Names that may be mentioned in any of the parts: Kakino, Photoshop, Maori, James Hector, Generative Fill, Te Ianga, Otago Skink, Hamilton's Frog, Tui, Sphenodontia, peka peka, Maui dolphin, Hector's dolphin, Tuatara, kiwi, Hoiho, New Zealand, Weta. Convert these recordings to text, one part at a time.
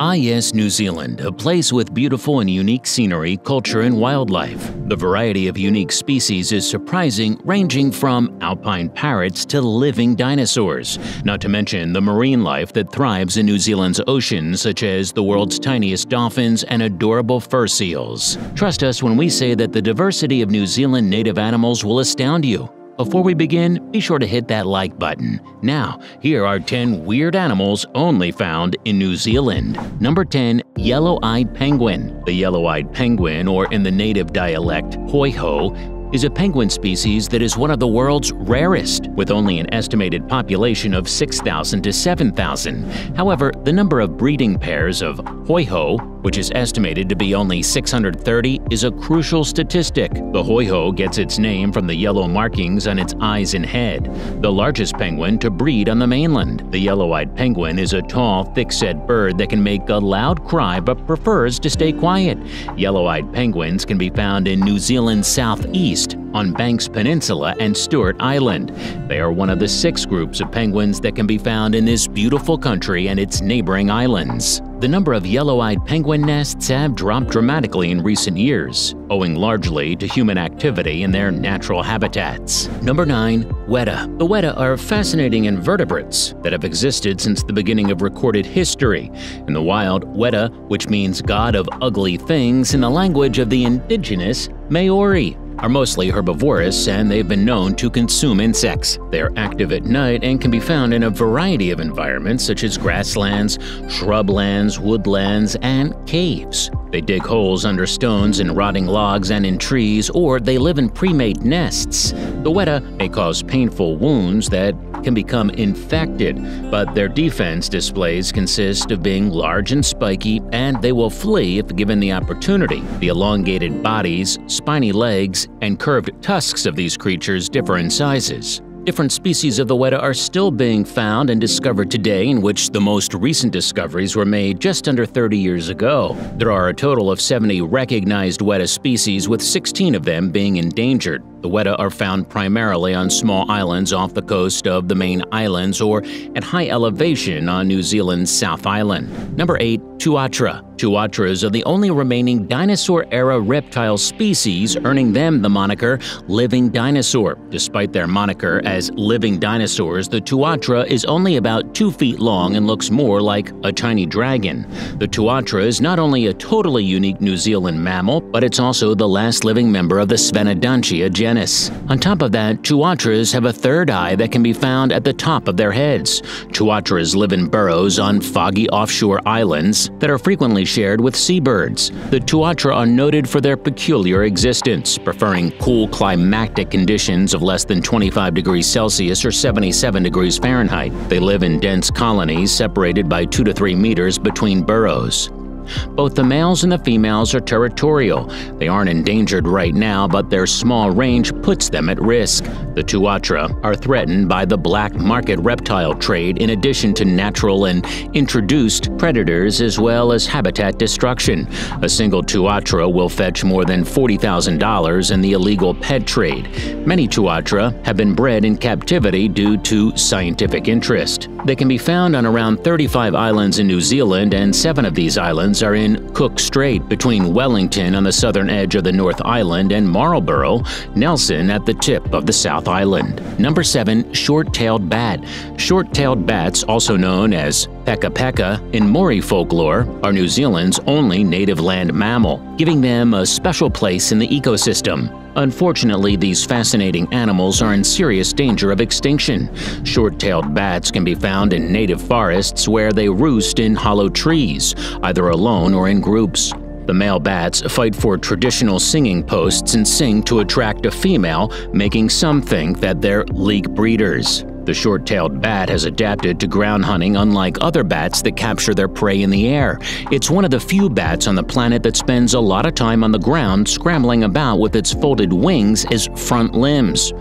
Ah yes, New Zealand, a place with beautiful and unique scenery, culture, and wildlife. The variety of unique species is surprising, ranging from alpine parrots to living dinosaurs, not to mention the marine life that thrives in New Zealand's oceans, such as the world's tiniest dolphins and adorable fur seals. Trust us when we say that the diversity of New Zealand native animals will astound you. Before we begin, be sure to hit that like button. Now, here are 10 weird animals only found in New Zealand. Number 10. Yellow-eyed penguin. The yellow-eyed penguin, or in the native dialect, Hoiho, is a penguin species that is one of the world's rarest, with only an estimated population of 6,000 to 7,000. However, the number of breeding pairs of Hoiho, which is estimated to be only 630, is a crucial statistic. The Hoiho gets its name from the yellow markings on its eyes and head, the largest penguin to breed on the mainland. The yellow-eyed penguin is a tall, thick-set bird that can make a loud cry but prefers to stay quiet. Yellow-eyed penguins can be found in New Zealand's southeast, on Banks Peninsula and Stewart Island. They are one of the 6 groups of penguins that can be found in this beautiful country and its neighboring islands. The number of yellow-eyed penguin nests have dropped dramatically in recent years, owing largely to human activity in their natural habitats. Number 9. Weta. The Weta are fascinating invertebrates that have existed since the beginning of recorded history. In the wild, Weta, which means God of Ugly Things in the language of the indigenous Maori, are mostly herbivorous, and they've been known to consume insects. They're active at night and can be found in a variety of environments such as grasslands, shrublands, woodlands, and caves. They dig holes under stones in rotting logs and in trees, or they live in pre-made nests. The Weta may cause painful wounds that can become infected, but their defense displays consist of being large and spiky, and they will flee if given the opportunity. The elongated bodies, spiny legs, and curved tusks of these creatures differ in sizes. Different species of the Weta are still being found and discovered today, in which the most recent discoveries were made just under 30 years ago. There are a total of 70 recognized Weta species, with 16 of them being endangered. The Weta are found primarily on small islands off the coast of the main islands or at high elevation on New Zealand's South Island. Number 8. Tuatara. Tuataras are the only remaining dinosaur-era reptile species, earning them the moniker living dinosaur. Despite their moniker as living dinosaurs, the Tuatara is only about 2 feet long and looks more like a tiny dragon. The Tuatara is not only a totally unique New Zealand mammal, but it's also the last living member of the Sphenodontia genus. On top of that, tuataras have a third eye that can be found at the top of their heads. Tuataras live in burrows on foggy offshore islands that are frequently shared with seabirds. The tuatara are noted for their peculiar existence, preferring cool climatic conditions of less than 25 degrees Celsius or 77 degrees Fahrenheit. They live in dense colonies separated by 2 to 3 meters between burrows. Both the males and the females are territorial. They aren't endangered right now, but their small range puts them at risk. The tuatara are threatened by the black market reptile trade, in addition to natural and introduced predators, as well as habitat destruction. A single tuatara will fetch more than $40,000 in the illegal pet trade. Many tuatara have been bred in captivity due to scientific interest. They can be found on around 35 islands in New Zealand, and 7 of these islands are in Cook Strait between Wellington on the southern edge of the North Island and Marlborough, Nelson at the tip of the South Island. Number 7. Short-tailed bat. Short-tailed bats, also known as peka peka in Maori folklore, are New Zealand's only native land mammal, giving them a special place in the ecosystem. Unfortunately, these fascinating animals are in serious danger of extinction. Short-tailed bats can be found in native forests where they roost in hollow trees, either alone or in groups. The male bats fight for traditional singing posts and sing to attract a female, making some think that they're leak breeders. The short-tailed bat has adapted to ground hunting, unlike other bats that capture their prey in the air. It's one of the few bats on the planet that spends a lot of time on the ground, scrambling about with its folded wings as front limbs.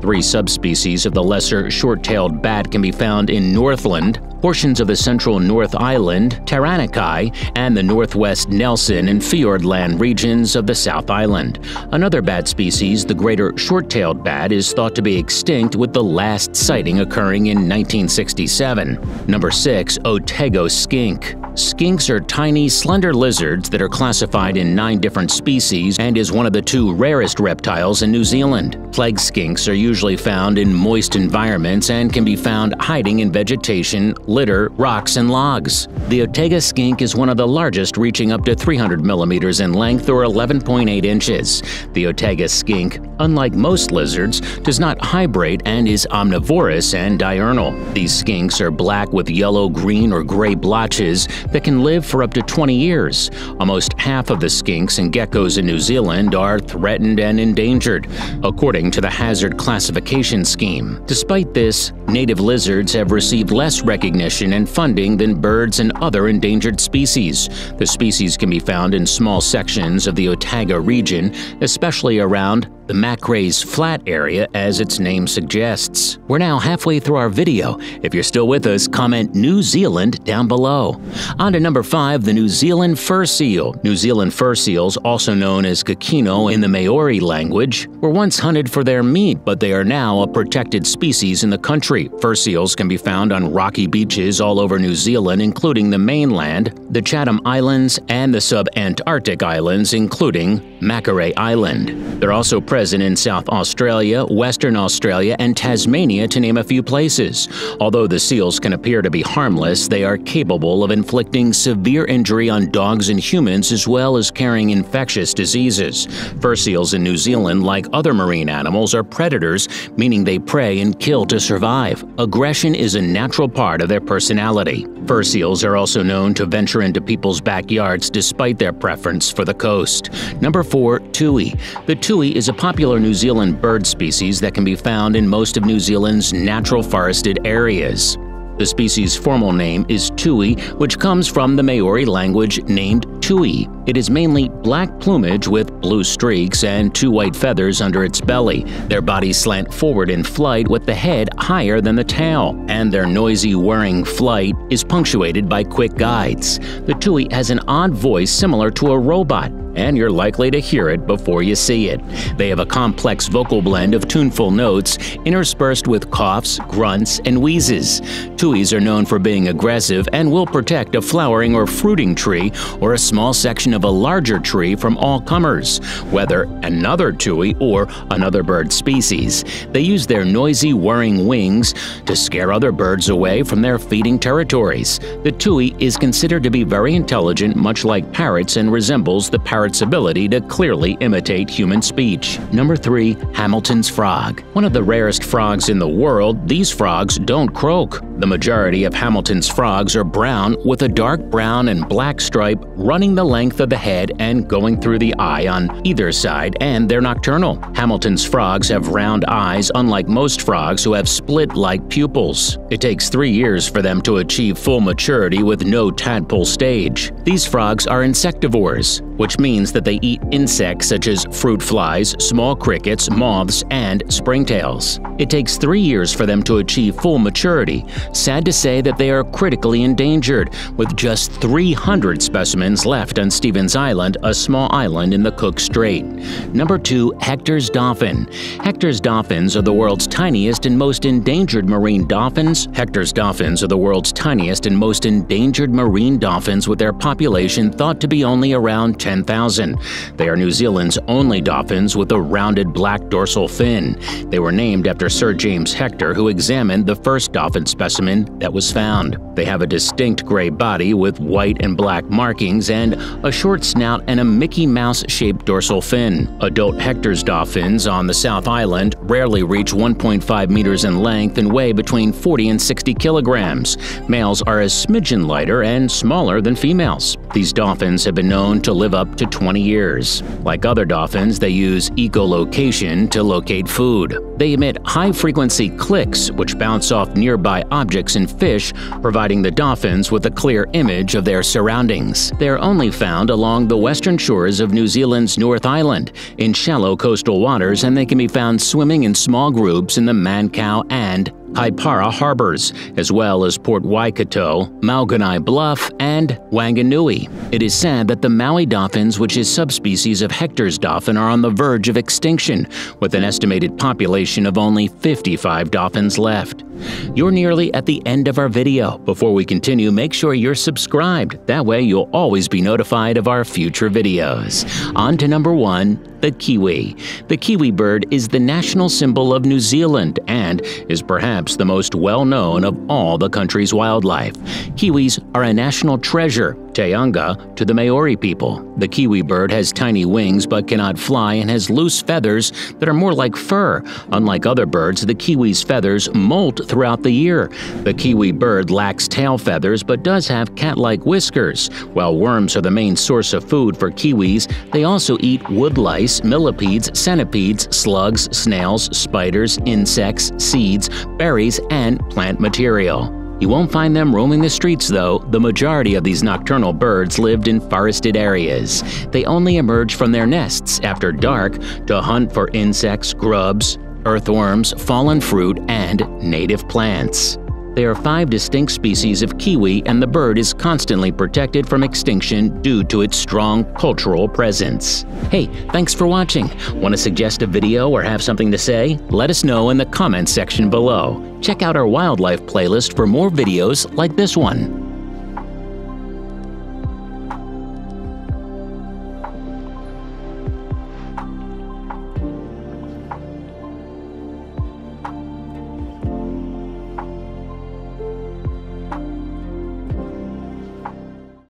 3 subspecies of the lesser short-tailed bat can be found in Northland, Portions of the central North Island, Taranakai, and the northwest Nelson and Fiordland regions of the South Island. Another bat species, the greater short-tailed bat, is thought to be extinct with the last sighting occurring in 1967. Number 6. Otago skink. Skinks are tiny, slender lizards that are classified in 9 different species and is one of the 2 rarest reptiles in New Zealand. Plague skinks are usually found in moist environments and can be found hiding in vegetation, litter, rocks, and logs. The Otago skink is one of the largest, reaching up to 300 millimeters in length or 11.8 inches. The Otago skink, unlike most lizards, does not hibernate and is omnivorous and diurnal. These skinks are black with yellow, green, or gray blotches that can live for up to 20 years. Almost half of the skinks and geckos in New Zealand are threatened and endangered, according to the Hazard Classification Scheme. Despite this, native lizards have received less recognition and funding than birds and other endangered species. The species can be found in small sections of the Otago region, especially around the Macrae's Flat area, as its name suggests. We're now halfway through our video. If you're still with us, comment New Zealand down below. On to number 5, the New Zealand fur seal. New Zealand fur seals, also known as Kakino in the Maori language, were once hunted for their meat, but they are now a protected species in the country. Fur seals can be found on rocky beaches all over New Zealand, including the mainland, the Chatham Islands, and the sub-Antarctic islands, including Macrae Island. They're also present in South Australia, Western Australia, and Tasmania, to name a few places. Although the seals can appear to be harmless, they are capable of inflicting severe injury on dogs and humans, as well as carrying infectious diseases. Fur seals in New Zealand, like other marine animals, are predators, meaning they prey and kill to survive. Aggression is a natural part of their personality. Fur seals are also known to venture into people's backyards despite their preference for the coast. Number 4. Tui. The tui is a popular New Zealand bird species that can be found in most of New Zealand's natural forested areas. The species' formal name is tui, which comes from the Maori language named tui. It is mainly black plumage with blue streaks and 2 white feathers under its belly. Their bodies slant forward in flight with the head higher than the tail, and their noisy, whirring flight is punctuated by quick guides. The tui has an odd voice similar to a robot, and you're likely to hear it before you see it. They have a complex vocal blend of tuneful notes interspersed with coughs, grunts, and wheezes. Tuis are known for being aggressive and will protect a flowering or fruiting tree or a small section of a larger tree from all comers, whether another tui or another bird species. They use their noisy, whirring wings to scare other birds away from their feeding territories. The tui is considered to be very intelligent, much like parrots, and resembles the parrot ability to clearly imitate human speech. Number 3. Hamilton's frog. One of the rarest frogs in the world, these frogs don't croak. The majority of Hamilton's frogs are brown, with a dark brown and black stripe running the length of the head and going through the eye on either side, and they're nocturnal. Hamilton's frogs have round eyes, unlike most frogs who have slit-like pupils. It takes 3 years for them to achieve full maturity with no tadpole stage. These frogs are insectivores, which means that they eat insects such as fruit flies, small crickets, moths, and springtails. It takes 3 years for them to achieve full maturity. Sad to say that they are critically endangered, with just 300 specimens left on Stevens Island, a small island in the Cook Strait. Number 2. Hector's dolphin. Hector's dolphins are the world's tiniest and most endangered marine dolphins. Hector's dolphins are the world's tiniest and most endangered marine dolphins, with their population thought to be only around 10,000. They are New Zealand's only dolphins with a rounded black dorsal fin. They were named after Sir James Hector, who examined the first dolphin specimen that was found. They have a distinct gray body with white and black markings and a short snout and a Mickey Mouse-shaped dorsal fin. Adult Hector's dolphins on the South Island rarely reach 1.5 meters in length and weigh between 40 and 60 kilograms. Males are a smidgen lighter and smaller than females. These dolphins have been known to live up to 20 years. Like other dolphins, they use echolocation to locate food. They emit high-frequency clicks, which bounce off nearby objects and fish, providing the dolphins with a clear image of their surroundings. They are only found along the western shores of New Zealand's North Island, in shallow coastal waters, and they can be found swimming in small groups in the man-cow and Haipara harbors, as well as Port Waikato, Mauganai Bluff, and Whanganui. It is sad that the Maui dolphins, which is subspecies of Hector's dolphin, are on the verge of extinction, with an estimated population of only 55 dolphins left. You're nearly at the end of our video. Before we continue, make sure you're subscribed. That way you'll always be notified of our future videos. On to number 1, the kiwi. The kiwi bird is the national symbol of New Zealand and is perhaps the most well-known of all the country's wildlife. Kiwis are a national treasure, Te Ianga, to the Maori people. The kiwi bird has tiny wings but cannot fly and has loose feathers that are more like fur. Unlike other birds, the kiwi's feathers molt throughout the year. The kiwi bird lacks tail feathers but does have cat-like whiskers. While worms are the main source of food for kiwis, they also eat woodlice, millipedes, centipedes, slugs, snails, spiders, insects, seeds, berries, and plant material. You won't find them roaming the streets, though. The majority of these nocturnal birds lived in forested areas. They only emerge from their nests after dark to hunt for insects, grubs, earthworms, fallen fruit, and native plants. There are 5 distinct species of kiwi, and the bird is constantly protected from extinction due to its strong cultural presence. Hey, thanks for watching. Want to suggest a video or have something to say? Let us know in the comments section below. Check out our wildlife playlist for more videos like this one.